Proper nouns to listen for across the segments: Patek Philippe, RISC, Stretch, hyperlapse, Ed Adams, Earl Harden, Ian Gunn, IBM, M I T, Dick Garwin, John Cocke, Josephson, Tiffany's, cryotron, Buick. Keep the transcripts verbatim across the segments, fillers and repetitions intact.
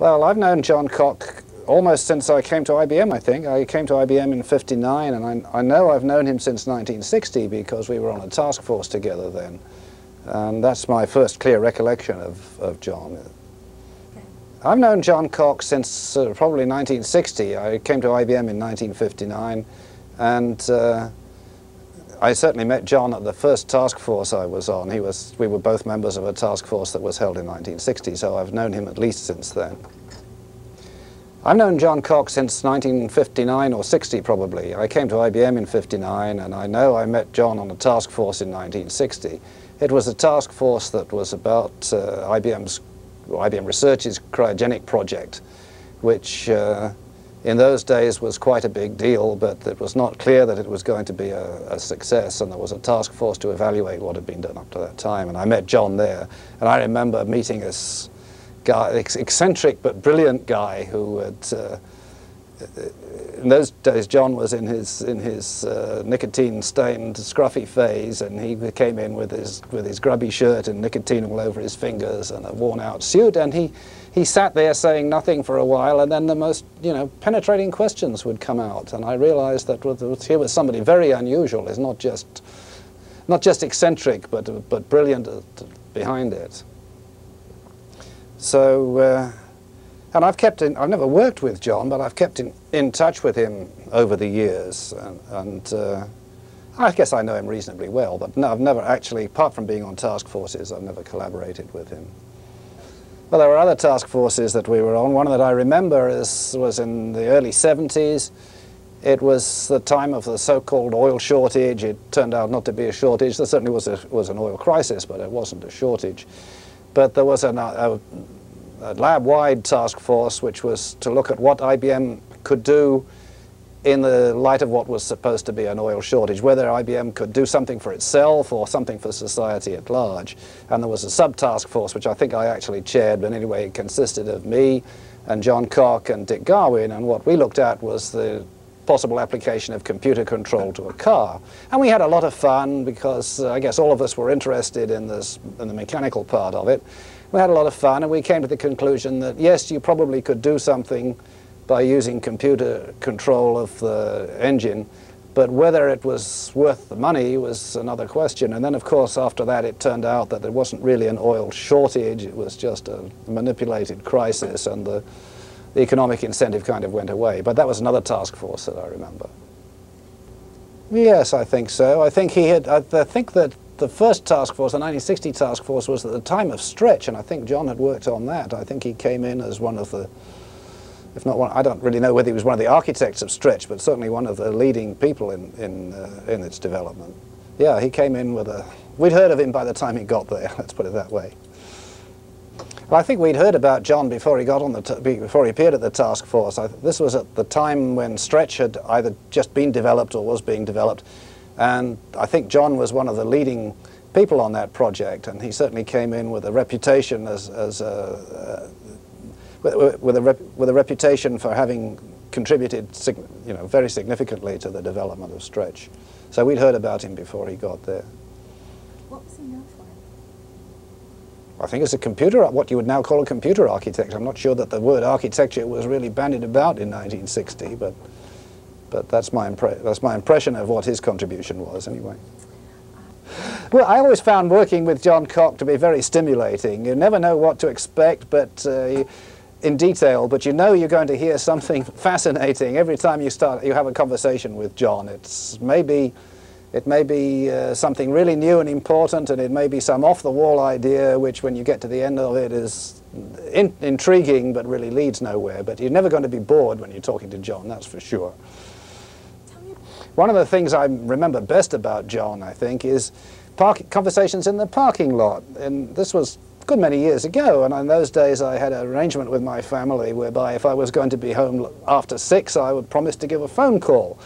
Well, I've known John Cocke almost since I came to I B M, I think. I came to I B M in fifty-nine, and I, I know I've known him since nineteen sixty because we were on a task force together then. And that's my first clear recollection of, of John. I've known John Cocke since uh, probably nineteen sixty. I came to I B M in nineteen fifty-nine, and uh, I certainly met John at the first task force I was on. He was, we were both members of a task force that was held in nineteen sixty, so I've known him at least since then. I've known John Cocke since nineteen fifty-nine or sixty probably. I came to I B M in fifty-nine, and I know I met John on a task force in nineteen sixty. It was a task force that was about uh, IBM's I B M Research's cryogenic project, which uh, in those days was quite a big deal, but it was not clear that it was going to be a, a success, and there was a task force to evaluate what had been done up to that time, and I met John there, and I remember meeting this guy, eccentric but brilliant guy who had, uh, in those days John was in his, in his uh, nicotine-stained scruffy phase, and he came in with his, with his grubby shirt and nicotine all over his fingers and a worn-out suit, and he, he sat there saying nothing for a while, and then the most, you know, penetrating questions would come out, and I realized that here was somebody very unusual. It's not just, not just eccentric, but, but brilliant behind it. So, uh, and I've kept in, I've never worked with John, but I've kept in, in touch with him over the years, and, and uh, I guess I know him reasonably well, but no, I've never actually, apart from being on task forces, I've never collaborated with him. Well, there were other task forces that we were on. One that I remember is, was in the early seventies. It was the time of the so-called oil shortage. It turned out not to be a shortage. There certainly was, a, was an oil crisis, but it wasn't a shortage. But there was an, a, a lab-wide task force which was to look at what I B M could do in the light of what was supposed to be an oil shortage, whether I B M could do something for itself or something for society at large. And there was a sub-task force, which I think I actually chaired, but anyway, it consisted of me and John Cocke and Dick Garwin, and what we looked at was the possible application of computer control to a car. And we had a lot of fun because uh, I guess all of us were interested in, this, in the mechanical part of it. We had a lot of fun, and we came to the conclusion that yes, you probably could do something by using computer control of the engine, but whether it was worth the money was another question. And then of course after that it turned out that there wasn't really an oil shortage, it was just a manipulated crisis, and the, the economic incentive kind of went away. But that was another task force that I remember. Yes, I think so. I think he had, I think that the first task force, the nineteen sixty task force, was at the time of Stretch, and I think John had worked on that. I think he came in as one of the, if not one, I don't really know whether he was one of the architects of Stretch, but certainly one of the leading people in, in, uh, in its development. Yeah, he came in with a, we'd heard of him by the time he got there, let's put it that way. Well, I think we'd heard about John before he got on the, t before he appeared at the task force. I, this was at the time when Stretch had either just been developed or was being developed, and I think John was one of the leading people on that project, and he certainly came in with a reputation as, as a, a With a, rep with a reputation for having contributed, you know, very significantly to the development of Stretch. So we'd heard about him before he got there. What was he known for? I think as a computer, what you would now call a computer architect. I'm not sure that the word architecture was really bandied about in nineteen sixty, but but that's my impre that's my impression of what his contribution was, anyway. Well, I always found working with John Cocke to be very stimulating. You never know what to expect, but. Uh, in detail, but you know you're going to hear something fascinating every time you start, you have a conversation with John. It's maybe, it may be uh, something really new and important, and it may be some off-the-wall idea which when you get to the end of it is in intriguing but really leads nowhere, but you're never going to be bored when you're talking to John, that's for sure. One of the things I remember best about John, I think, is park conversations in the parking lot, and this was good many years ago, and in those days I had an arrangement with my family whereby if I was going to be home after six I would promise to give a phone call,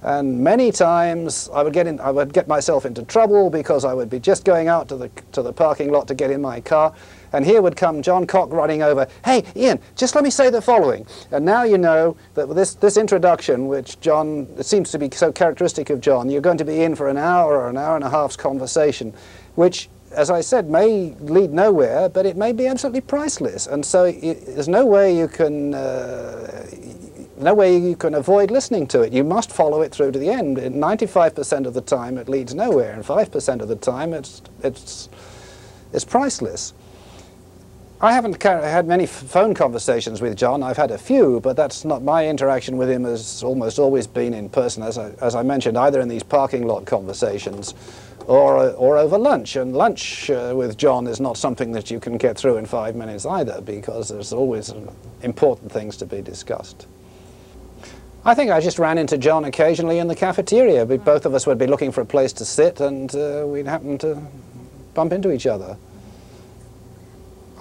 and many times I would get in I would get myself into trouble because I would be just going out to the to the parking lot to get in my car, and here would come John Cocke running over. Hey Ian, just let me say the following. And now you know that with this this introduction, which John, it seems to be so characteristic of John, you're going to be in for an hour or an hour and a half's conversation, which as I said, may lead nowhere, but it may be absolutely priceless. And so it, there's no way you can uh, no way you can avoid listening to it. You must follow it through to the end. ninety-five percent of the time it leads nowhere, and five percent of the time it's it's it's priceless. I haven't had many phone conversations with John. I've had a few, but that's not my interaction with him. Has almost always been in person, as I, as I mentioned, either in these parking lot conversations or, or over lunch. And lunch uh, with John is not something that you can get through in five minutes either, because there's always important things to be discussed. I think I just ran into John occasionally in the cafeteria. We, both of us would be looking for a place to sit, and uh, we'd happen to bump into each other.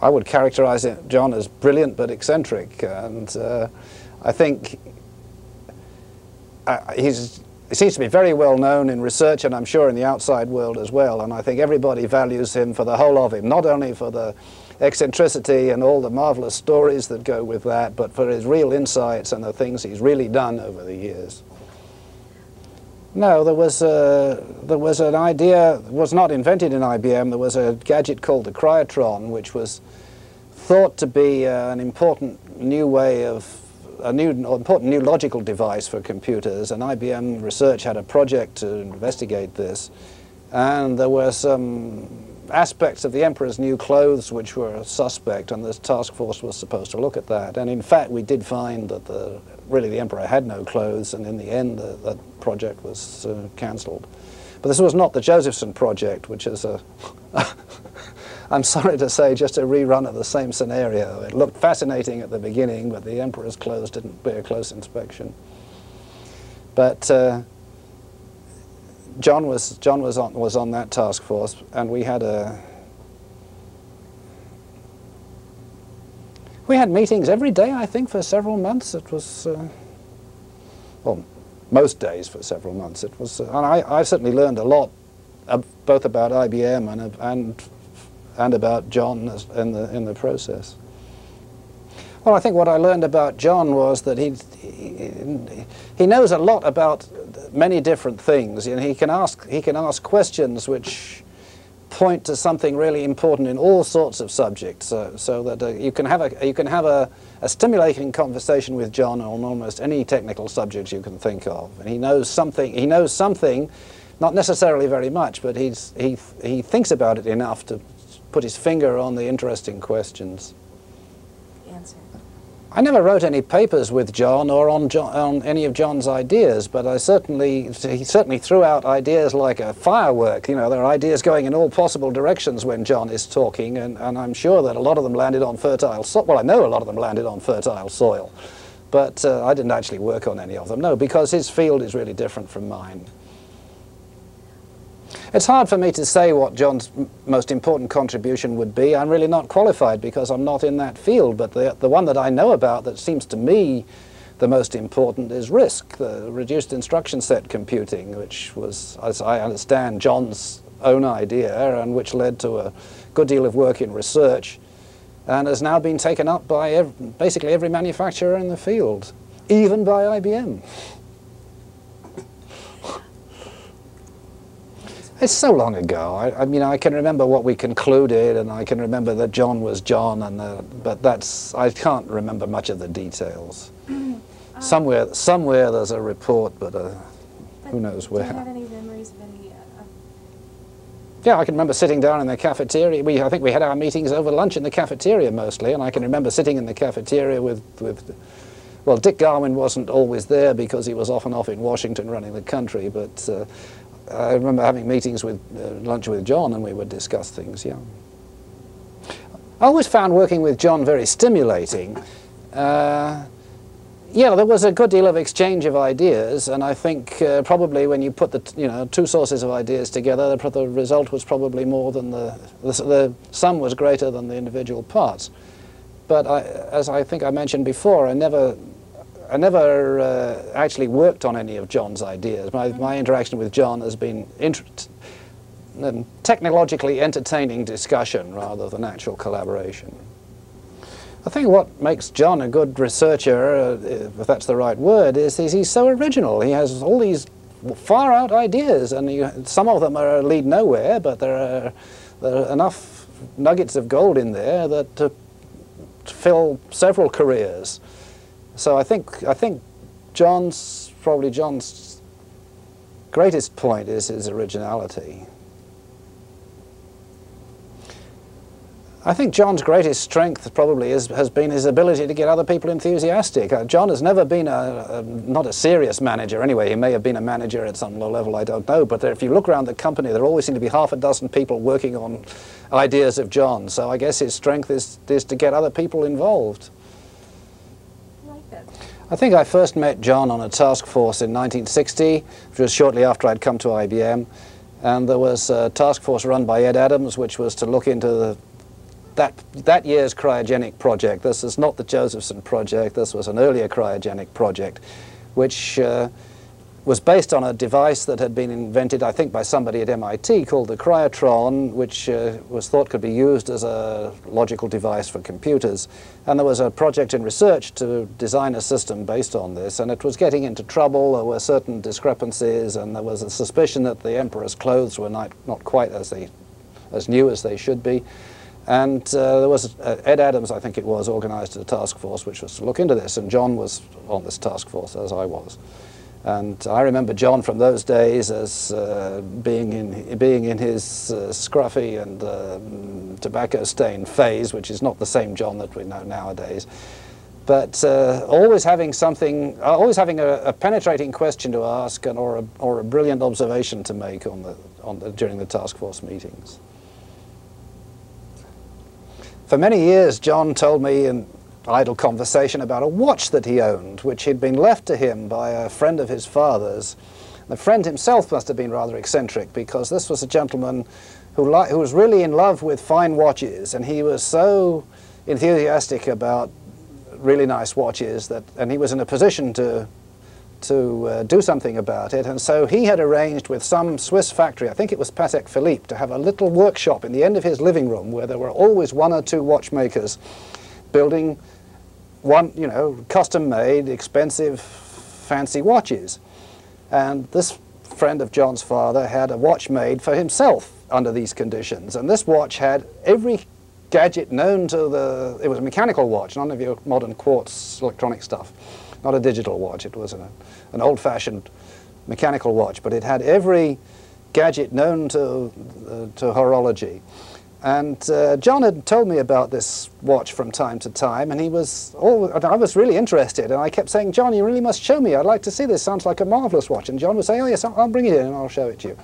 I would characterize it, John, as brilliant but eccentric, and uh, I think uh, he's, he seems to be very well known in research, and I'm sure in the outside world as well, and I think everybody values him for the whole of him, not only for the eccentricity and all the marvelous stories that go with that, but for his real insights and the things he's really done over the years. No, there was, a, there was an idea, was not invented in I B M, there was a gadget called the cryotron, which was thought to be an important new way of, a new, important new logical device for computers, and I B M Research had a project to investigate this, and there were some aspects of the Emperor's New Clothes which were suspect, and this task force was supposed to look at that, and in fact we did find that the really the Emperor had no clothes, and in the end uh, that project was uh, cancelled. But this was not the Josephson project, which is a, I'm sorry to say, just a rerun of the same scenario. It looked fascinating at the beginning, but the Emperor's clothes didn't bear close inspection. But uh, John was John was on was on that task force, and we had a We had meetings every day, I think, for several months. It was, uh, well, most days for several months. It was, uh, and I, I certainly learned a lot, uh, both about I B M and and and about John in the in the process. Well, I think what I learned about John was that he he, he knows a lot about many different things, and he can ask he can ask questions which point to something really important in all sorts of subjects, so, so that uh, you can have a you can have a, a stimulating conversation with John on almost any technical subject you can think of, and he knows something. He knows something, not necessarily very much, but he's he he thinks about it enough to put his finger on the interesting questions. Answer. I never wrote any papers with John or on, John, on any of John's ideas, but I certainly, he certainly threw out ideas like a firework. You know, there are ideas going in all possible directions when John is talking, and, and I'm sure that a lot of them landed on fertile soil. Well, I know a lot of them landed on fertile soil, but uh, I didn't actually work on any of them, no, because his field is really different from mine. It's hard for me to say what John's most important contribution would be. I'm really not qualified because I'm not in that field, but the, the one that I know about that seems to me the most important is RISC, the reduced instruction set computing, which was, as I understand, John's own idea, and which led to a good deal of work in research and has now been taken up by ev- basically every manufacturer in the field, even by I B M. It's so long ago. I, I mean, I can remember what we concluded, and I can remember that John was John, and the, but that's I can't remember much of the details. um, somewhere, somewhere there's a report, but, uh, but who knows where. Do you have any memories of any? Uh, yeah, I can remember sitting down in the cafeteria. We, I think, we had our meetings over lunch in the cafeteria mostly, and I can remember sitting in the cafeteria with with. Well, Dick Garwin wasn't always there because he was off and off in Washington running the country, but. Uh, I remember having meetings with uh, lunch with John, and we would discuss things, yeah. I always found working with John very stimulating. Uh, yeah, there was a good deal of exchange of ideas, and I think uh, probably when you put the t you know two sources of ideas together, the, the result was probably more than the, the, the sum was greater than the individual parts. But I, as I think I mentioned before, I never I never uh, actually worked on any of John's ideas. My, my interaction with John has been inter um, technologically entertaining discussion rather than actual collaboration. I think what makes John a good researcher, uh, if that's the right word, is, is he's so original. He has all these far-out ideas, and you, some of them are lead nowhere, but there are There are enough nuggets of gold in there that to, to fill several careers. So I think I think John's probably John's greatest point is his originality. I think John's greatest strength probably is, has been his ability to get other people enthusiastic. Uh, John has never been a, a, not a serious manager anyway. He may have been a manager at some low level, I don't know, but if you look around the company, there always seem to be half a dozen people working on ideas of John. So I guess his strength is, is to get other people involved. I like that. I think I first met John on a task force in nineteen sixty, which was shortly after I'd come to I B M, and there was a task force run by Ed Adams, which was to look into the That, that year's cryogenic project. This is not the Josephson project, this was an earlier cryogenic project, which uh, was based on a device that had been invented, I think, by somebody at M I T called the cryotron, which uh, was thought could be used as a logical device for computers. And there was a project in research to design a system based on this, and it was getting into trouble. There were certain discrepancies, and there was a suspicion that the emperor's clothes were not, not quite as, they, as new as they should be. And uh, there was, uh, Ed Adams, I think it was, organized a task force which was to look into this, and John was on this task force, as I was. And I remember John from those days as uh, being, in, being in his uh, scruffy and uh, tobacco-stained phase, which is not the same John that we know nowadays. But uh, always having something, always having a, a penetrating question to ask, and or a, or a brilliant observation to make on the, on the, during the task force meetings. For many years, John told me in idle conversation about a watch that he owned, which had been left to him by a friend of his father's. The friend himself must have been rather eccentric, because this was a gentleman who, li who was really in love with fine watches, and he was so enthusiastic about really nice watches that, and he was in a position to, to uh, do something about it, and so he had arranged with some Swiss factory, I think it was Patek Philippe, to have a little workshop in the end of his living room where there were always one or two watchmakers building one, you know, custom-made, expensive, fancy watches. And this friend of John's father had a watch made for himself under these conditions, and this watch had every gadget known to the... It was a mechanical watch, none of your modern quartz electronic stuff. Not a digital watch, it was an, an old-fashioned mechanical watch, but it had every gadget known to, uh, to horology. And uh, John had told me about this watch from time to time, and he was, all, I was really interested, and I kept saying, John, you really must show me, I'd like to see this, sounds like a marvelous watch. And John would say, oh yes, I'll bring it in and I'll show it to you.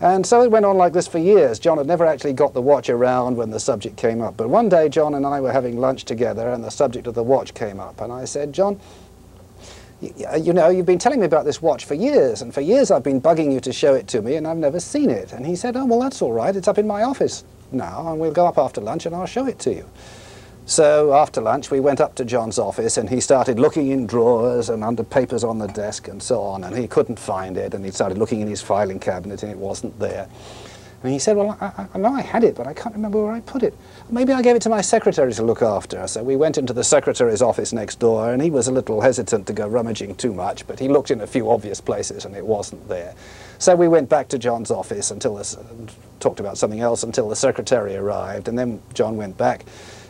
And so it went on like this for years. John had never actually got the watch around when the subject came up, but one day John and I were having lunch together and the subject of the watch came up, and I said, John, you know, you've been telling me about this watch for years, and for years I've been bugging you to show it to me, and I've never seen it. And he said, oh, well, that's all right, it's up in my office now, and we'll go up after lunch and I'll show it to you. So after lunch we went up to John's office, and he started looking in drawers and under papers on the desk and so on, and he couldn't find it, and he started looking in his filing cabinet and it wasn't there. And he said, well, I, I know I had it, but I can't remember where I put it. Maybe I gave it to my secretary to look after. So we went into the secretary's office next door, and he was a little hesitant to go rummaging too much, but he looked in a few obvious places and it wasn't there. So we went back to John's office until this, and talked about something else until the secretary arrived, and then John went back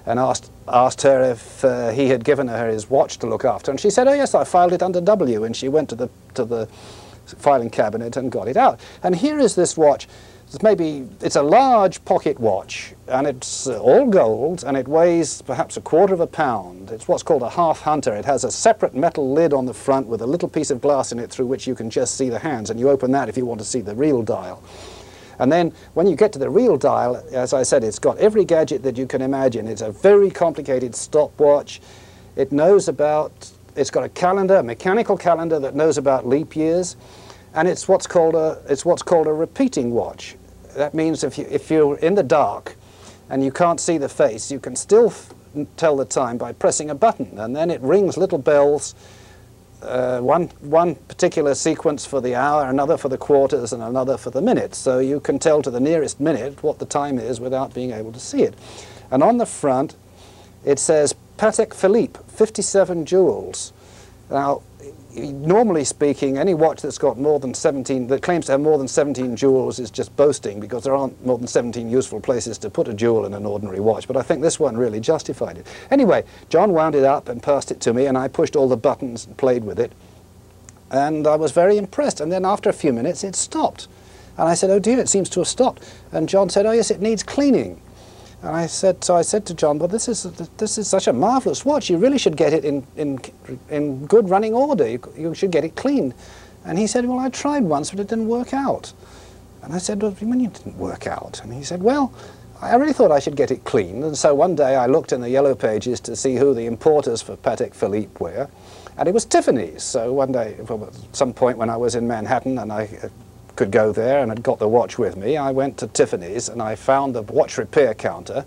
and asked, asked her if uh, he had given her his watch to look after. And she said, oh yes, I filed it under W, and she went to the, to the filing cabinet and got it out. And here is this watch. Maybe it's a large pocket watch, and it's all gold, and it weighs perhaps a quarter of a pound. It's what's called a half hunter. It has a separate metal lid on the front with a little piece of glass in it through which you can just see the hands, and you open that if you want to see the real dial. And then when you get to the real dial, as I said, it's got every gadget that you can imagine. It's a very complicated stopwatch. It knows about, it's got a calendar, a mechanical calendar that knows about leap years, and it's what's called a, it's what's called a repeating watch. That means if, you, if you're in the dark and you can't see the face, you can still f tell the time by pressing a button, and then it rings little bells, uh, one, one particular sequence for the hour, another for the quarters, and another for the minutes. So you can tell to the nearest minute what the time is without being able to see it. And on the front it says Patek Philippe, fifty-seven jewels. Now, normally speaking, any watch that's got more than seventeen, that claims to have more than seventeen jewels is just boasting, because there aren't more than seventeen useful places to put a jewel in an ordinary watch, but I think this one really justified it. Anyway, John wound it up and passed it to me, and I pushed all the buttons and played with it, and I was very impressed. And then after a few minutes it stopped, and I said, oh dear, it seems to have stopped. And John said, oh yes, it needs cleaning. And I said, so I said to John, well, this is, this is such a marvelous watch. You really should get it in, in, in good running order. You, you should get it cleaned. And he said, well, I tried once, but it didn't work out. And I said, well, what do you mean it didn't work out? And he said, well, I really thought I should get it cleaned. And so one day I looked in the yellow pages to see who the importers for Patek Philippe were, and it was Tiffany's. So one day, well, at some point when I was in Manhattan and I uh, could go there and had got the watch with me, I went to Tiffany's and I found the watch repair counter,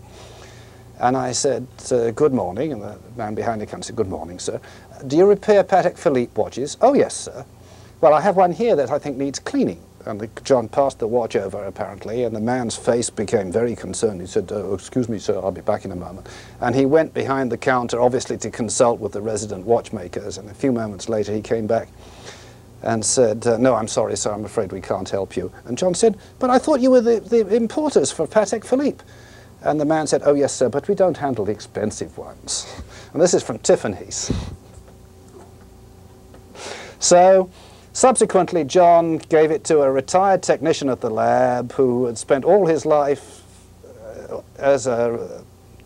and I said, uh, good morning, and the man behind the counter said, good morning, sir. Do you repair Patek Philippe watches? Oh yes, sir. Well, I have one here that I think needs cleaning. And the, John passed the watch over, apparently, and the man's face became very concerned. He said, oh, excuse me, sir, I'll be back in a moment. And he went behind the counter, obviously to consult with the resident watchmakers, and a few moments later he came back and said, uh, no, I'm sorry, sir, I'm afraid we can't help you. And John said, but I thought you were the, the importers for Patek Philippe. And the man said, oh yes, sir, but we don't handle the expensive ones. And this is from Tiffany's. So, subsequently, John gave it to a retired technician at the lab who had spent all his life uh, as a... Uh,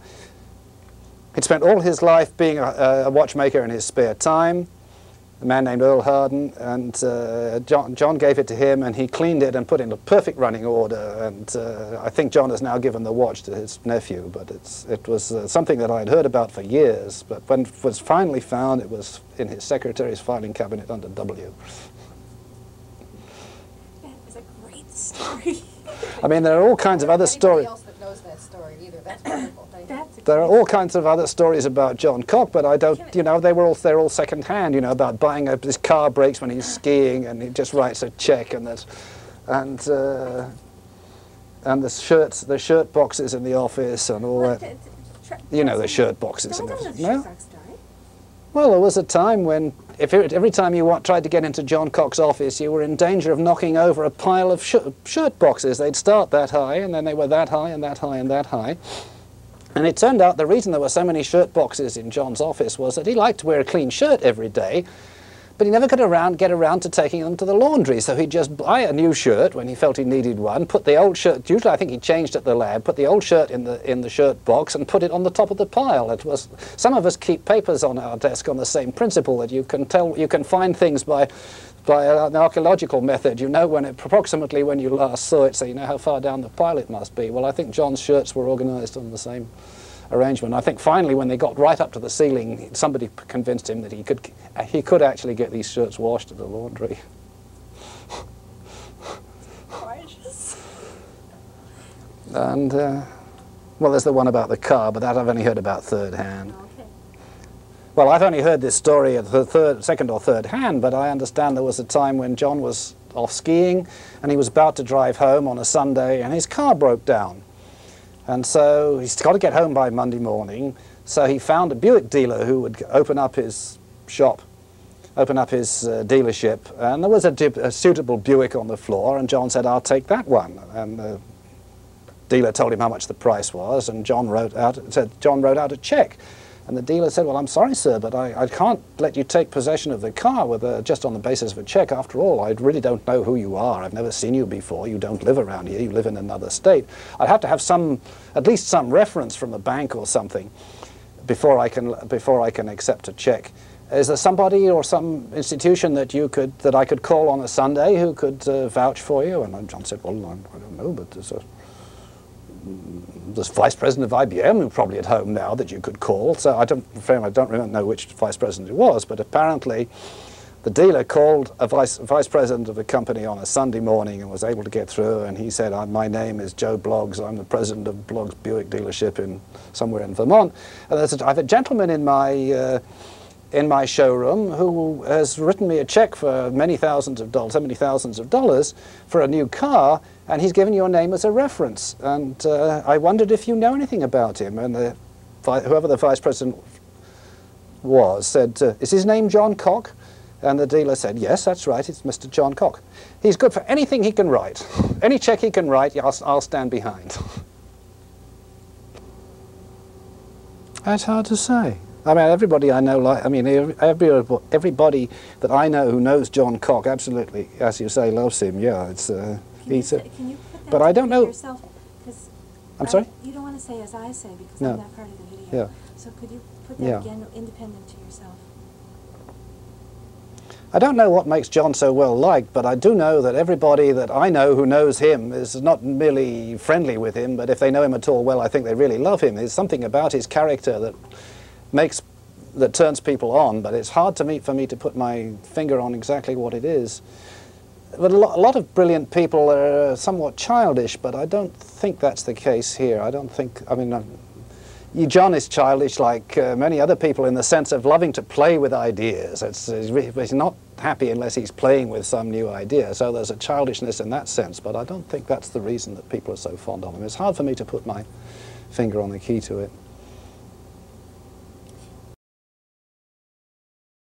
he'd spent all his life being a, a watchmaker in his spare time. A man named Earl Harden, and uh, John, John gave it to him, and he cleaned it and put it into perfect running order. And uh, I think John has now given the watch to his nephew, but it's, it was uh, something that I had heard about for years, but when it was finally found, it was in his secretary's filing cabinet under W. That was a great story. I mean, there are all kinds of other stories. There are all kinds of other stories about John Cocke, but I don't, you know, they were all, they're all second-hand, you know, about buying a, his car breaks when he's skiing, and he just writes a check, and that, and, uh, and the shirts, the shirt boxes in the office, and all well, that, you know, the shirt boxes. No, in the, the no? Well, there was a time when, if it, every time you want, tried to get into John Cocke's office, you were in danger of knocking over a pile of sh shirt boxes. They'd start that high, and then they were that high, and that high, and that high. And it turned out the reason there were so many shirt boxes in John's office was that he liked to wear a clean shirt every day, but he never could around, get around to taking them to the laundry, so he'd just buy a new shirt when he felt he needed one, put the old shirt, usually I think he changed at the lab, put the old shirt in the, in the shirt box and put it on the top of the pile. It was, some of us keep papers on our desk on the same principle, that you can, tell, you can find things by, by an archaeological method. You know when it, approximately when you last saw it, so you know how far down the pile it must be. Well, I think John's shirts were organised on the same arrangement. I think finally when they got right up to the ceiling, somebody convinced him that he could, he could actually get these shirts washed at the laundry. Gorgeous. And, uh, well, there's the one about the car, but that I've only heard about third hand. Okay. Well, I've only heard this story at the third, second or third hand, but I understand there was a time when John was off skiing and he was about to drive home on a Sunday and his car broke down. And so he's got to get home by Monday morning, so he found a Buick dealer who would open up his shop, open up his uh, dealership, and there was a, a suitable Buick on the floor, and John said, I'll take that one. And the dealer told him how much the price was, and John wrote out, said, John wrote out a check. And the dealer said, well, I'm sorry, sir, but I, I can't let you take possession of the car with a, just on the basis of a check. After all, I really don't know who you are. I've never seen you before. You don't live around here. You live in another state. I'd have to have some, at least some reference from the bank or something before I can, before I can accept a check. Is there somebody or some institution that you could, that I could call on a Sunday who could uh, vouch for you? And John said, well, I, I don't know, but there's a... this vice president of I B M who's probably at home now that you could call. So I don't, I don't know which vice president it was, but apparently the dealer called a vice, vice president of the company on a Sunday morning and was able to get through, and he said, my name is Joe Bloggs, I'm the president of Bloggs Buick dealership in somewhere in Vermont. And there's a, I have a gentleman in my, uh, in my showroom who has written me a check for many thousands of dollars, so many thousands of dollars for a new car, and he's given your name as a reference, and uh, I wondered if you know anything about him. And the, whoever the vice president was said, uh, is his name John Cocke? And the dealer said, yes, that's right, it's Mister John Cocke. He's good for anything he can write. Any check he can write, I'll, I'll stand behind. That's hard to say. I mean, everybody I know, like, I mean, every, everybody that I know who knows John Cocke, absolutely, as you say, loves him. Yeah, it's. Uh, can, he's you, a, can you put that but I don't know. Yourself, I'm I, sorry. You don't want to say as I say because no. I'm not part of the video. Yeah. So could you put that yeah. again, independent to yourself? I don't know what makes John so well liked, but I do know that everybody that I know who knows him is not merely friendly with him, but if they know him at all well, I think they really love him. There's something about his character that makes, that turns people on, but it's hard to me, for me to put my finger on exactly what it is. But a lot, a lot of brilliant people are somewhat childish, but I don't think that's the case here. I don't think, I mean, I'm, John is childish like uh, many other people in the sense of loving to play with ideas. It's, he's not happy unless he's playing with some new idea, so there's a childishness in that sense, but I don't think that's the reason that people are so fond of him. It's hard for me to put my finger on the key to it.